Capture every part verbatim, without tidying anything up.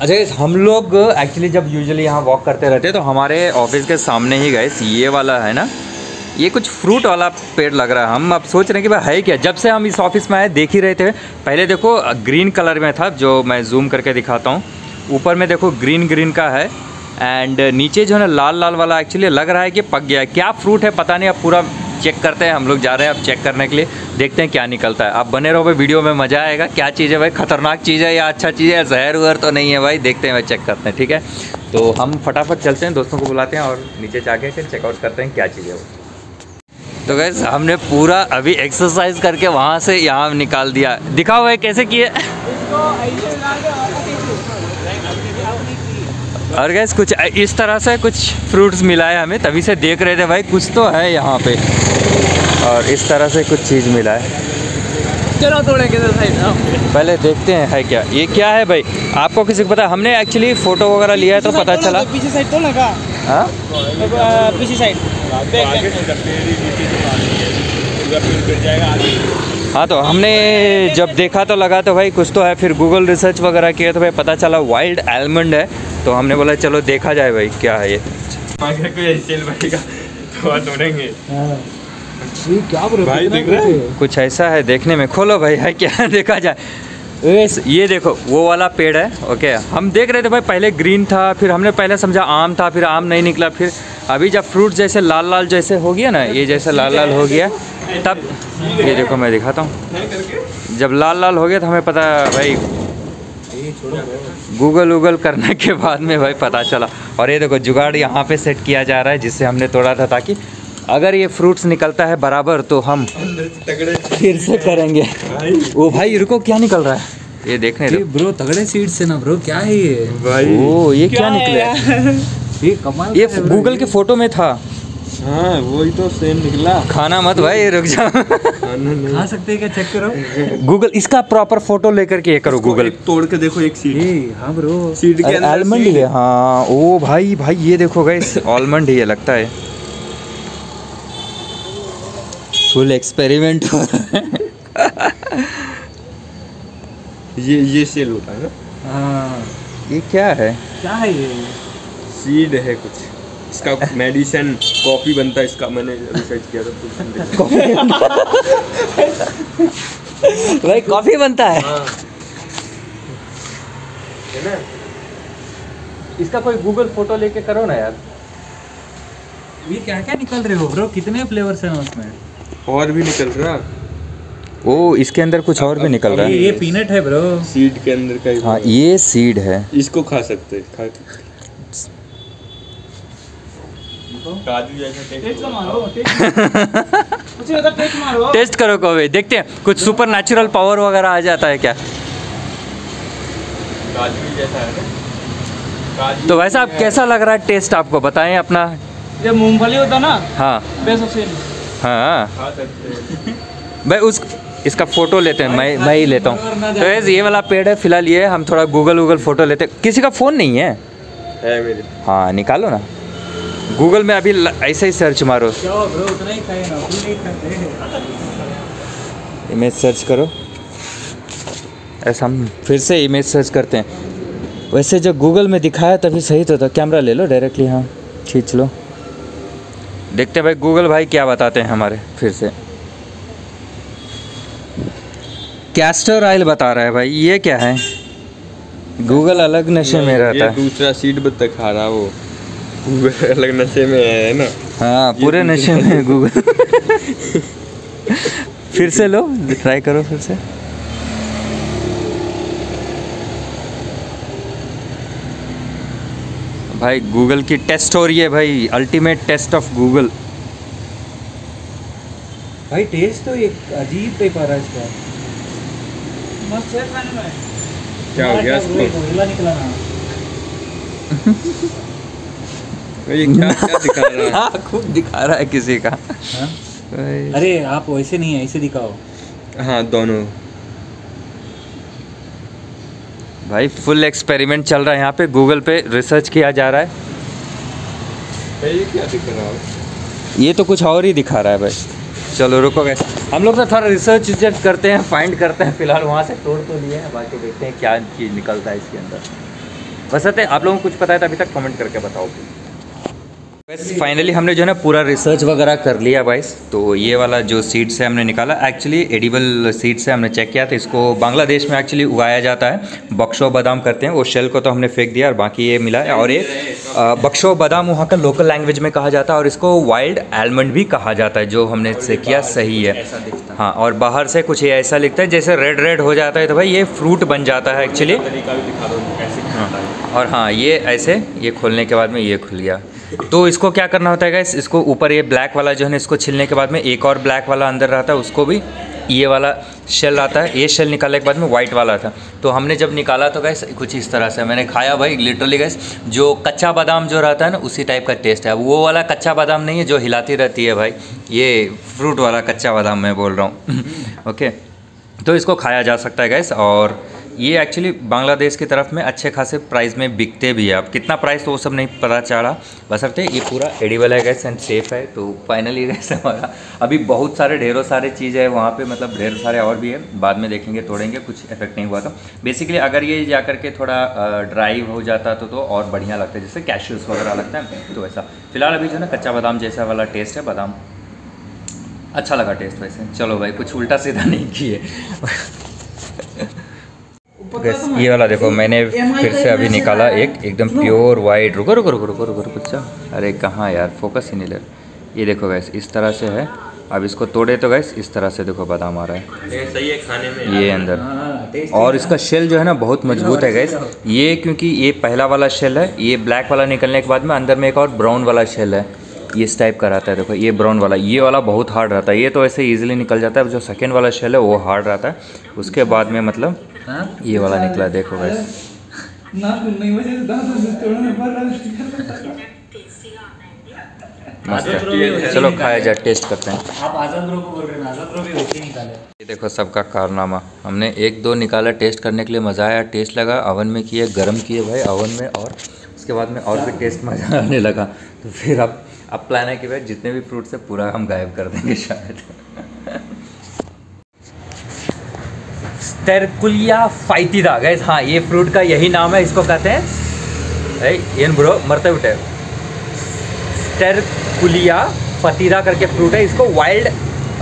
अच्छा गाइस, हम लोग एक्चुअली जब यूजुअली यहाँ वॉक करते रहते हैं तो हमारे ऑफिस के सामने ही गाइस ये वाला है ना, ये कुछ फ्रूट वाला पेड़ लग रहा है। हम अब सोच रहे हैं कि भाई है क्या। जब से हम इस ऑफिस में आए देख ही रहे थे, पहले देखो ग्रीन कलर में था, जो मैं जूम करके दिखाता हूँ, ऊपर में देखो ग्रीन ग्रीन का है एंड नीचे जो है ना लाल लाल वाला, एक्चुअली लग रहा है कि पक गया है। क्या फ्रूट है पता नहीं, अब पूरा चेक करते हैं। हम लोग जा रहे हैं अब चेक करने के लिए, देखते हैं क्या निकलता है। आप बने रहो भाई, वीडियो में मज़ा आएगा। क्या चीज़ है भाई, खतरनाक चीज़ है या अच्छा चीज़ है, जहर वहर तो नहीं है भाई, देखते हैं भाई, चेक करते हैं। ठीक है, तो हम फटाफट चलते हैं, दोस्तों को बुलाते हैं और नीचे जाके फिर चेकआउट करते हैं क्या चीज़ है वो। तो गाइस, हमने पूरा अभी एक्सरसाइज करके वहाँ से यहाँ निकाल दिया। दिखाओ भाई कैसे किए। और गाइस कुछ इस तरह से कुछ फ्रूट्स मिला है हमें, तभी से देख रहे थे भाई कुछ तो है यहाँ पे, और इस तरह से कुछ चीज़ मिला है। चलो थोड़े पहले देखते हैं है क्या, ये क्या है भाई, आपको किसी को पता? हमने एक्चुअली फ़ोटो वगैरह लिया है तो पता चला। पीछे साइड तो लगा, हाँ पीछे साइड हाँ, तो हमने जब देखा तो लगा तो भाई कुछ तो है। फिर गूगल रिसर्च वगैरह किया तो भाई पता चला वाइल्ड आलमंड है, तो हमने बोला चलो देखा जाए भाई क्या है ये। क्या भाई देख रहे हैं, कुछ ऐसा है देखने में। खोलो भाई है क्या, देखा जाए। ये देखो वो वाला पेड़ है। ओके, हम देख रहे थे भाई, पहले ग्रीन था, फिर हमने पहले समझा आम था, फिर आम नहीं निकला, फिर अभी जब फ्रूट जैसे लाल लाल जैसे हो गया ना, ये जैसे लाल लाल हो गया तब ये देखो, मैं दिखाता हूँ, जब लाल लाल हो गया तो हमें पता भाई, गूगल वूगल करने के बाद में भाई पता चला। और ये देखो जुगाड़ यहाँ पे सेट किया जा रहा है जिससे हमने तोड़ा था, ताकि अगर ये फ्रूट्स निकलता है बराबर तो हम फिर से करेंगे। वो भाई रुको, क्या निकल रहा है ये देखने दो ब्रो, तगड़े सीड से ना ब्रो, क्या है ये भाई, ओ ये क्या, क्या निकला ये कमाल। ये गूगल के फोटो में था, हाँ वही तो सेम निकला। खाना मत भाई, रुक जाओ। खा सकते हैं क्या, चेक करो गूगल, इसका प्रॉपर फोटो लेकर के ये करो गूगल, तोड़ के देखो एक सीड। हाँ ब्रो सीड के अंदर आलमंड है, हाँ ओ भाई भाई ये देखो गाइस, आलमंड ही लगता है। फुल एक्सपेरिमेंट हो रहा है। ये ये सेल होता है ना, हाँ ये क्या है, क्या है ये, सीड है कुछ, इसका मेडिसिन कॉफ़ी बनता है, इसका मैंने रिसर्च किया था। कॉफ़ी भाई कॉफ़ी बनता है, हाँ। है ना, इसका कोई गूगल फोटो लेके करो ना यार। ये क्या क्या निकल रहे हो ब्रो, कितने फ्लेवर्स हैं उसमें, और भी निकल रहा। ओ इसके अंदर कुछ और भी निकल रहा है, ये पीनट है ब्रो, सीड के अंदर का ही, हाँ ये सीड है, इसको खा सकते हैं। काजू जैसा टेस्ट मारो, टेस्ट मारो, टेस्ट करो कोई, देखते हैं कुछ सुपर नेचुरल पावर वगैरह आ जाता है क्या। काजू जैसा है तो वैसा, आप कैसा लग रहा है टेस्ट, आपको बताएं अपना। जब मूंगफली होता ना, हाँ हाँ भाई उस इसका फ़ोटो लेते हैं, मैं मैं ही लेता हूँ। तो ये वाला पेड़ है, फिलहाल ये हम थोड़ा गूगल वूगल फ़ोटो लेते हैं। किसी का फ़ोन नहीं है, है मेरे, हाँ निकालो ना गूगल में, अभी ऐसे ही सर्च मारो, इमेज सर्च करो, ऐसा हम फिर से इमेज सर्च करते हैं। वैसे जो गूगल में दिखाया तभी सही तो था, कैमरा ले लो डायरेक्टली, हाँ खींच लो, देखते भाई गूगल भाई क्या बताते हैं हमारे। फिर से कैस्टर ऑयल बता रहा है भाई, ये क्या है, गूगल अलग नशे में रहता है। दूसरा सीड बता खा रहा, वो गूगल अलग नशे में है ना, हाँ पूरे नशे में गूगल। फिर से लो, ट्राई करो फिर से, भाई गूगल की टेस्ट हो रही है भाई, अल्टीमेट टेस्ट ऑफ गूगल भाई। टेस्ट तो एक अजीब पे पर है इसका, मस्त है खाने में। क्या हो गया इसको, निकला ना भाई, क्या क्या दिखा रहा है, हाँ खूब दिखा रहा है किसी का, हाँ अरे आप वैसे नहीं ऐसे दिखाओ, हाँ दोनों भाई फुल एक्सपेरिमेंट चल रहा है यहाँ पे, गूगल पे रिसर्च किया जा रहा है। ये क्या दिख रहा है, ये तो कुछ और ही दिखा रहा है भाई। चलो रुको गाइस, हम लोग तो थोड़ा रिसर्च रिसर्च करते हैं, फाइंड करते हैं। फिलहाल वहाँ से तोड़ तो लिए हैं, बाकी देखते हैं क्या चीज़ निकलता है इसके अंदर। वैसे आप लोगों को कुछ पता है तो अभी तक कमेंट करके बताओ बस। फाइनली हमने जो है ना पूरा रिसर्च वगैरह कर लिया गाइस। तो ये वाला जो सीड से हमने निकाला एक्चुअली एडिबल सीड से हमने चेक किया था, इसको बांग्लादेश में एक्चुअली उगाया जाता है, बक्शो बादाम करते हैं। वो शेल को तो हमने फेंक दिया और बाकी ये मिला है और ये बक्शो बादाम वहाँ का लोकल लैंग्वेज में कहा जाता है और इसको वाइल्ड आलमंड भी कहा जाता है। जो हमने इससे किया सही है हाँ, और बाहर से कुछ ऐसा लिखता है जैसे रेड रेड हो जाता है तो भाई ये फ्रूट बन जाता है एक्चुअली। और हाँ ये ऐसे ये खोलने के बाद में ये खुल गया, तो इसको क्या करना होता है गाइस, इसको ऊपर ये ब्लैक वाला जो है ना इसको छिलने के बाद में एक और ब्लैक वाला अंदर रहता है, उसको भी ये वाला शेल आता है, ये शेल निकालने के बाद में वाइट वाला था। तो हमने जब निकाला तो गाइस कुछ इस तरह से मैंने खाया भाई, लिटरली गाइस जो कच्चा बादाम जो रहता है ना उसी टाइप का टेस्ट है। वो वाला कच्चा बादाम नहीं है जो हिलाती रहती है भाई, ये फ्रूट वाला कच्चा बादाम मैं बोल रहा हूँ ओके। तो इसको खाया जा सकता है गाइस और ये एक्चुअली बांग्लादेश की तरफ में अच्छे खासे प्राइस में बिकते भी है। अब कितना प्राइस तो वो सब नहीं पता चला, बसरते ये पूरा एडिबल है गैस एंड सेफ है। तो फाइनली गैस हमारा अभी बहुत सारे ढेरों सारे चीज़ है वहाँ पे, मतलब ढेरों सारे और भी है, बाद में देखेंगे तोड़ेंगे, कुछ इफेक्ट नहीं हुआ था बेसिकली। अगर ये जा करके थोड़ा ड्राई हो जाता तो, तो और बढ़िया लगता है, जैसे कैश्यूज वगैरह लगता है तो वैसा। फिलहाल अभी जो ना कच्चा बादाम जैसा वाला टेस्ट है, बादाम अच्छा लगा टेस्ट वैसे। चलो भाई कुछ उल्टा सीधा नहीं किए गैस। ये वाला देखो मैंने फिर से अभी निकाला एक एकदम प्योर वाइट। रुको रुको रुको रुको रुको रुको बच्चा, अरे कहाँ यार फोकस ही नहीं ले। ये देखो गैस इस तरह से है, अब इसको तोड़े तो गैस इस तरह से देखो बादाम आ रहा है, सही है खाने में ये अंदर। और इसका शेल जो है ना बहुत मजबूत है गैस ये, क्योंकि ये पहला वाला शेल है, ये ब्लैक वाला निकलने के बाद में अंदर में एक और ब्राउन वाला शेल है, ये इस टाइप का रहता है देखो। ये ब्राउन वाला, ये वाला बहुत हार्ड रहता है, ये तो ऐसे इजीली निकल जाता है। जो सेकंड वाला शेल है वो हार्ड रहता है, उसके बाद में मतलब ये वाला निकला देखो गाइस। मस्त है, चलो खाया जाए टेस्ट करते हैं। आप आज़ाद रो को बोल रहे हैं, आज़ाद रो भी वैसे निकाले। ये देखो सबका कारनामा, हमने एक दो निकाला टेस्ट करने के लिए, मज़ा आया टेस्ट लगा, ओवन में किए गर्म किए भाई ओवन में, और उसके बाद में और भी टेस्ट मज़ा आने लगा। तो फिर अब अब प्लान है कि भाई जितने भी फ्रूट से पूरा हम गायब कर देंगे शायद। स्टरकुलिया फाइटिदा गैस हाँ ये फ्रूट का यही नाम है, इसको कहते हैं ये ब्रो मरते उठे। स्टरकुलिया फतीदा करके फ्रूट है, इसको वाइल्ड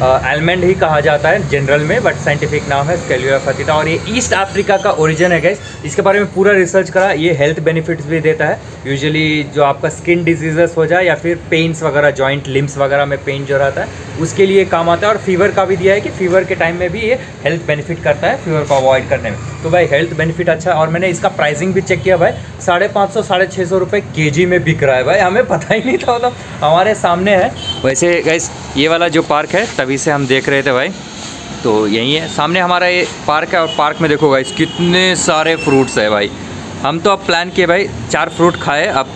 आलमंड ही कहा जाता है जनरल में, बट साइंटिफिक नाम है स्टरकुलिया फतीदा। और ये ईस्ट अफ्रीका का ओरिजिन है गैस। इसके बारे में पूरा रिसर्च करा, ये हेल्थ बेनिफिट्स भी देता है। यूजुअली जो आपका स्किन डिजीजेस हो जाए या फिर पेन्स वगैरह, जॉइंट लिम्स वगैरह में पेन जो रहता है उसके लिए काम आता है। और फीवर का भी दिया है कि फीवर के टाइम में भी ये हेल्थ बेनिफिट करता है, फीवर को अवॉइड करने में। तो भाई हेल्थ बेनिफिट अच्छा। और मैंने इसका प्राइसिंग भी चेक किया भाई, साढ़े पाँच सौ साढ़े छः सौ रुपये के जी में बिक रहा है भाई, हमें पता ही नहीं था, मतलब हमारे सामने है। वैसे गैस ये वाला जो पार्क है तभी से हम देख रहे थे भाई, तो यही है सामने हमारा ये पार्क है। और पार्क में देखो गाइस कितने सारे फ्रूट्स है भाई। हम तो अब प्लान किए भाई चार फ्रूट खाए, अब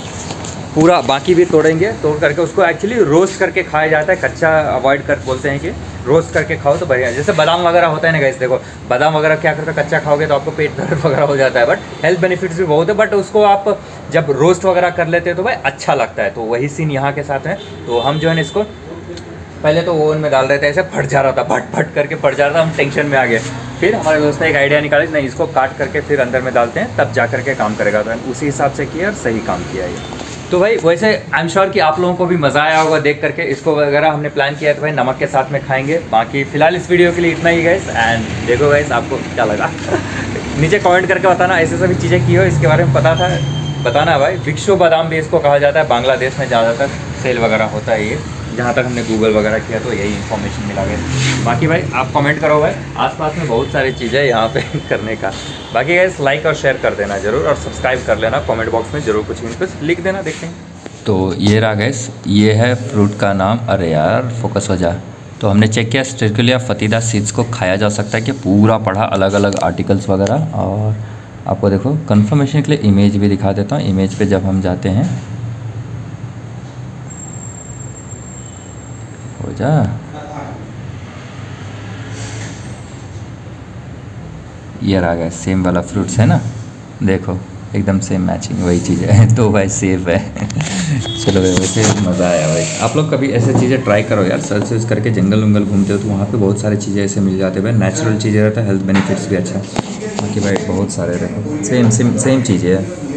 पूरा बाकी भी तोड़ेंगे, तोड़ करके उसको एक्चुअली रोस्ट करके खाया जाता है, कच्चा अवॉइड कर बोलते हैं कि रोस्ट करके खाओ तो बढ़िया। जैसे बादाम वगैरह होता है ना गाइस, देखो बादाम वगैरह क्या करते हैं, कच्चा खाओगे तो आपको पेट दर्द वगैरह हो जाता है, बट हेल्थ बेनिफिट्स भी बहुत है। बट उसको आप जब रोस्ट वगैरह कर लेते हो तो भाई अच्छा लगता है। तो वही सीन यहाँ के साथ है। तो हम जो है ना इसको पहले तो ओवन में डाल रहे थे, ऐसे फट जा रहा था, फट फट करके फट जा रहा था, हम टेंशन में आ गए। फिर हमारे दोस्त ने एक आइडिया निकाला नहीं इसको काट करके फिर अंदर में डालते हैं तब जा करके काम करेगा, तो उसी हिसाब से किया और सही काम किया ये। तो भाई वैसे आई एम श्योर कि आप लोगों को भी मज़ा आया होगा देख करके। इसको वगैरह हमने प्लान किया तो भाई नमक के साथ में खाएंगे। बाकी फिलहाल इस वीडियो के लिए इतना ही गाइस, एंड देखो गाइस आपको क्या लगा नीचे कमेंट करके बताना। ऐसे सभी चीज़ें की हो इसके बारे में पता था बताना भाई। विक्षो बादाम भी इसको कहा जाता है, बांग्लादेश में ज़्यादातर सेल वगैरह होता है ये, जहाँ तक हमने गूगल वगैरह किया तो यही इन्फॉर्मेशन मिला गया। बाकी भाई आप कमेंट करो भाई, आसपास में बहुत सारी चीज़ें यहाँ पे करने का। बाकी गाइस लाइक और शेयर कर देना जरूर, और सब्सक्राइब कर लेना, कमेंट बॉक्स में जरूर कुछ कुछ लिख देना, देखते हैं। तो ये रहा गाइस, ये है फ्रूट का नाम, अरे यार फोकस हो जा। तो हमने चेक किया स्टरकुलिया फतीदा सीड्स को खाया जा सकता है कि पूरा पढ़ा अलग अलग आर्टिकल्स वगैरह। और आपको देखो कन्फर्मेशन के लिए इमेज भी दिखा देता हूँ। इमेज पर जब हम जाते हैं हो जा, ये रहा गया सेम वाला फ्रूट्स है ना, देखो एकदम सेम मैचिंग वही चीज़ है। तो भाई सेफ है चलो भाई वैसे मज़ा आया भाई। आप लोग कभी ऐसे चीज़ें ट्राई करो यार, सर्च सर्च करके जंगल वंगल घूमते हो तो वहाँ पे बहुत सारी चीज़ें ऐसे मिल जाते हैं भाई, नेचुरल चीज़ें रहता है, हेल्थ बेनिफिट्स भी अच्छा। बाकी भाई बहुत सारे देखो सेम सेम सेम चीज़ें है।